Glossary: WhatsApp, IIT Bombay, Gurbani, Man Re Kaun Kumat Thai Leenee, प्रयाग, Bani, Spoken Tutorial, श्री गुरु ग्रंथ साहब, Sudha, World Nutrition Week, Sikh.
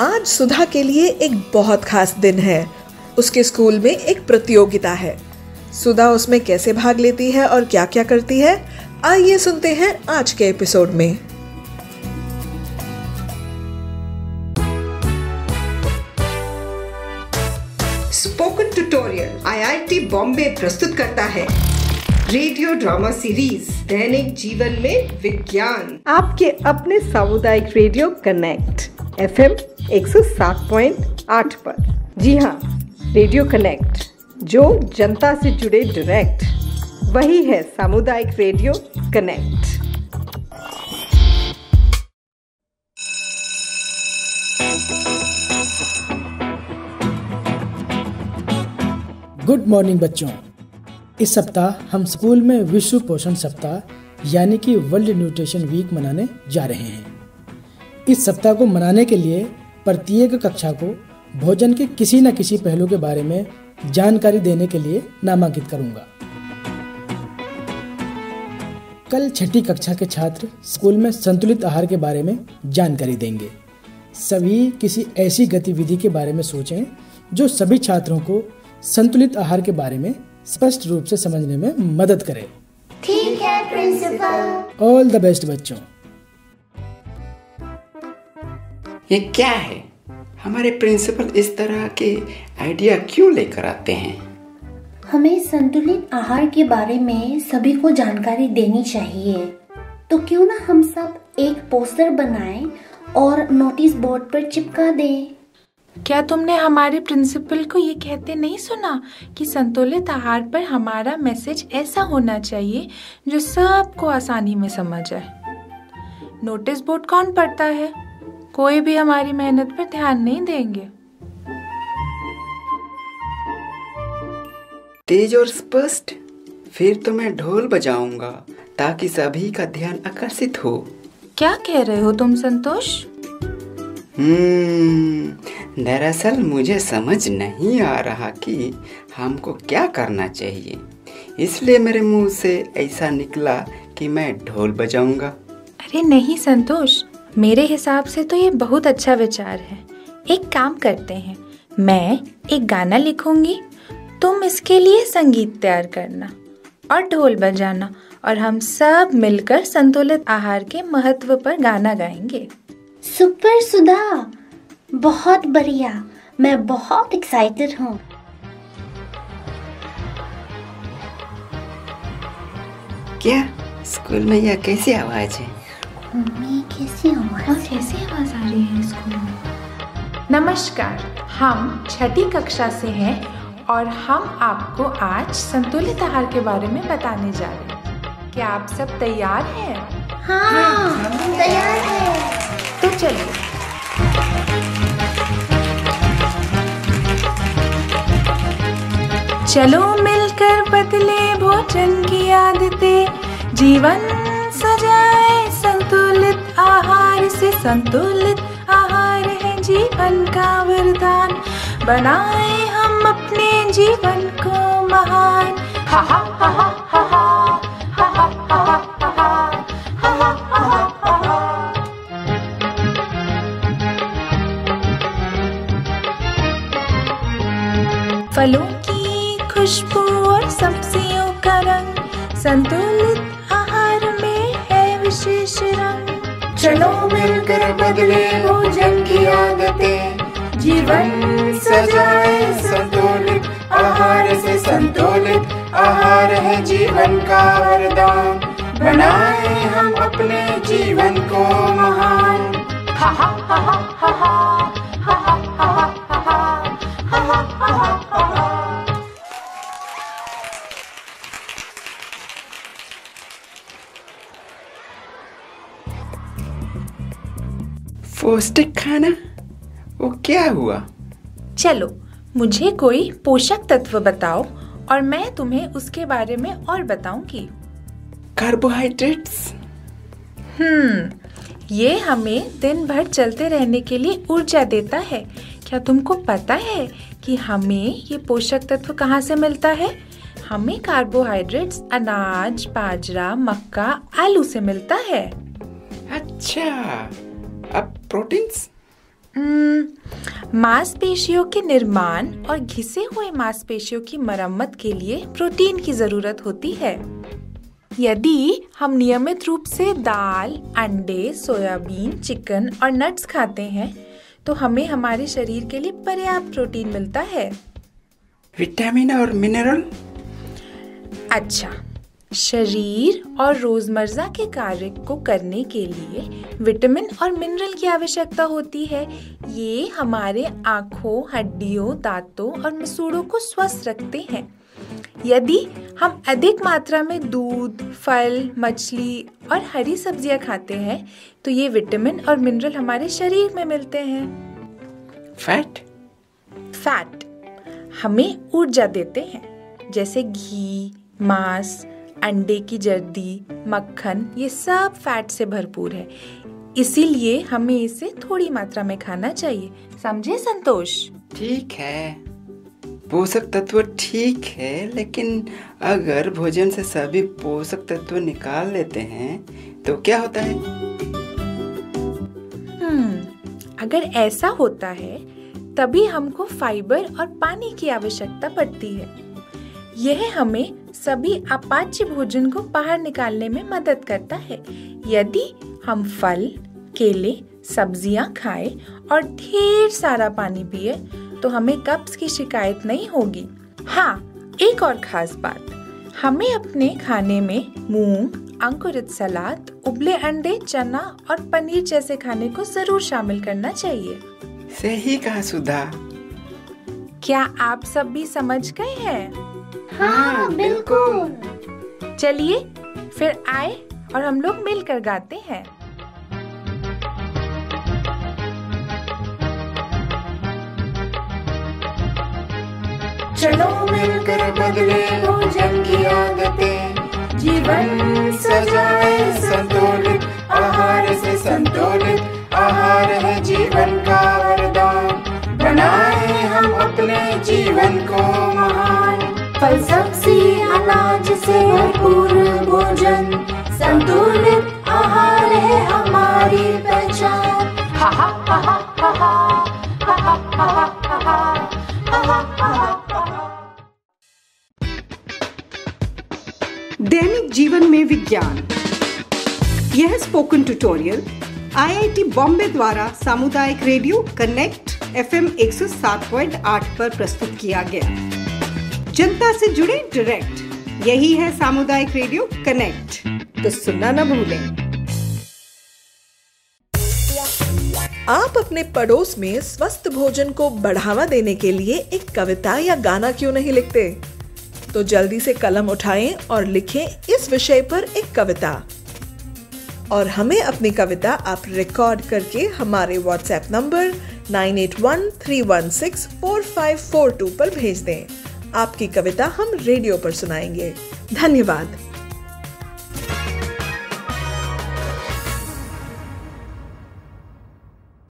आज सुधा के लिए एक बहुत खास दिन है। उसके स्कूल में एक प्रतियोगिता है। सुधा उसमें कैसे भाग लेती है और क्या क्या करती है, आइए सुनते हैं आज के एपिसोड में। स्पोकन ट्यूटोरियल आईआईटी बॉम्बे प्रस्तुत करता है रेडियो ड्रामा सीरीज दैनिक जीवन में विज्ञान, आपके अपने सामुदायिक रेडियो कनेक्ट FM 107.8 पर। जी हाँ, रेडियो कनेक्ट जो जनता से जुड़े डायरेक्ट, वही है सामुदायिक रेडियो कनेक्ट। गुड मॉर्निंग बच्चों, इस सप्ताह हम स्कूल में विश्व पोषण सप्ताह यानी कि वर्ल्ड न्यूट्रिशन वीक मनाने जा रहे हैं। इस सप्ताह को मनाने के लिए प्रत्येक कक्षा को भोजन के किसी न किसी पहलू के बारे में जानकारी देने के लिए नामांकित करूंगा। कल छठी कक्षा के छात्र स्कूल में संतुलित आहार के बारे में जानकारी देंगे। सभी किसी ऐसी गतिविधि के बारे में सोचें जो सभी छात्रों को संतुलित आहार के बारे में स्पष्ट रूप से समझने में मदद करे। ठीक है प्रिंसिपल। ऑल द बेस्ट बच्चों। ये क्या है, हमारे प्रिंसिपल इस तरह के आइडिया क्यों लेकर आते हैं? हमें संतुलित आहार के बारे में सभी को जानकारी देनी चाहिए, तो क्यों ना हम सब एक पोस्टर बनाएं और नोटिस बोर्ड पर चिपका दें। क्या तुमने हमारे प्रिंसिपल को ये कहते नहीं सुना कि संतुलित आहार पर हमारा मैसेज ऐसा होना चाहिए जो सबको आसानी में समझ आए। नोटिस बोर्ड कौन पढ़ता है? कोई भी हमारी मेहनत पर ध्यान नहीं देंगे। तेज और स्पष्ट, फिर तो मैं ढोल बजाऊंगा ताकि सभी का ध्यान आकर्षित हो। क्या कह रहे हो तुम संतोष? दरअसल मुझे समझ नहीं आ रहा कि हमको क्या करना चाहिए, इसलिए मेरे मुंह से ऐसा निकला कि मैं ढोल बजाऊंगा। अरे नहीं संतोष, मेरे हिसाब से तो ये बहुत अच्छा विचार है। एक काम करते हैं, मैं एक गाना लिखूंगी, तुम इसके लिए संगीत तैयार करना और ढोल बजाना, और हम सब मिलकर संतुलित आहार के महत्व पर गाना गाएंगे। सुपर सुधा, बहुत बढ़िया, मैं बहुत एक्साइटेड हूँ। क्या स्कूल में यह कैसी आवाज है? मम्मी कैसी आवाज आ रही है स्कूल में? नमस्कार, हम छठी कक्षा से हैं और हम आपको आज संतुलित आहार के बारे में बताने जा रहे हैं। क्या आप सब तैयार हैं? हाँ, तैयार हैं। तो चलिए। चलो मिलकर बदले भोजन की आदतें, जीवन सजाए संतुलित आहार से। संतुलित आहार है जीवन का वरदान, बनाए हम अपने जीवन को महान। हा हा हा हा हा हा हा हा हा हा हा हा हा हा। फलों की खुशबू और सब्जियों का रंग, संतुलित आहार में है विशेष रंग। चलो मिलकर बदले भोजन की आदतें, जीवन सजाए संतुलित आहार से। संतुलित आहार है जीवन का वरदान, बनाए हम अपने जीवन को महान। हा हा हा हा हा हा हा हा हा हा हा हा हा। पौष्टिक खाना, वो क्या हुआ? चलो मुझे कोई पोषक तत्व बताओ और मैं तुम्हें उसके बारे में और बताऊंगी। कार्बोहाइड्रेट्स। ये हमें दिन भर चलते रहने के लिए ऊर्जा देता है। क्या तुमको पता है कि हमें ये पोषक तत्व कहाँ से मिलता है? हमें कार्बोहाइड्रेट्स अनाज, बाजरा, मक्का, आलू से मिलता है। अच्छा, अब प्रोटीन्स? मांसपेशियों के निर्माण और घिसे हुए मांसपेशियों की मरम्मत के लिए प्रोटीन की जरूरत होती है। यदि हम नियमित रूप से दाल, अंडे, सोयाबीन, चिकन और नट्स खाते हैं तो हमें हमारे शरीर के लिए पर्याप्त प्रोटीन मिलता है। विटामिन और मिनरल। अच्छा, शरीर और रोजमर्रा के कार्य को करने के लिए विटामिन और मिनरल की आवश्यकता होती है। ये हमारे आँखों, हड्डियों, दांतों और मसूड़ों को स्वस्थ रखते हैं। यदि हम अधिक मात्रा में दूध, फल, मछली और हरी सब्जियां खाते हैं तो ये विटामिन और मिनरल हमारे शरीर में मिलते हैं। फैट हमें ऊर्जा देते हैं, जैसे घी, मांस, अंडे की जर्दी, मक्खन, ये सब फैट से भरपूर है, इसीलिए हमें इसे थोड़ी मात्रा में खाना चाहिए। समझे संतोष? ठीक है, पोषक तत्व ठीक है, लेकिन अगर भोजन से सभी पोषक तत्व निकाल लेते हैं तो क्या होता है? अगर ऐसा होता है तभी हमको फाइबर और पानी की आवश्यकता पड़ती है। यह हमें सभी अपाच्य भोजन को बाहर निकालने में मदद करता है। यदि हम फल, केले, सब्जियां खाएं और ढेर सारा पानी पिए तो हमें कब्ज की शिकायत नहीं होगी। हाँ, एक और खास बात, हमें अपने खाने में मूंग, अंकुरित सलाद, उबले अंडे, चना और पनीर जैसे खाने को जरूर शामिल करना चाहिए। सही कहा सुधा। क्या आप सब भी समझ गए हैं? हाँ, बिल्कुल। चलिए फिर आए और हम लोग मिलकर गाते हैं। चलो मिलकर बदले भोजन की आदतें, जीवन सजाए संतुलित आहार से। संतुलित आहार है जीवन का वरदान, बनाए हम अपने जीवन को महान। फल, सब्जी, अनाज से भरपूर भोजन, संतुलित आहार है हमारी पहचान। हा हा हा हा हा हा हा हा हा हा हा। दैनिक जीवन में विज्ञान। यह स्पोकन ट्यूटोरियल IIT बॉम्बे द्वारा सामुदायिक रेडियो कनेक्ट FM 107.8 पर प्रस्तुत किया गया। जनता से जुड़े डायरेक्ट, यही है सामुदायिक रेडियो कनेक्ट, तो सुनना न भूलें। आप अपने पड़ोस में स्वस्थ भोजन को बढ़ावा देने के लिए एक कविता या गाना क्यों नहीं लिखते? तो जल्दी से कलम उठाएं और लिखें इस विषय पर एक कविता, और हमें अपनी कविता आप रिकॉर्ड करके हमारे WhatsApp नंबर 9813164542 पर भेज दें। आपकी कविता हम रेडियो पर सुनाएंगे। धन्यवाद।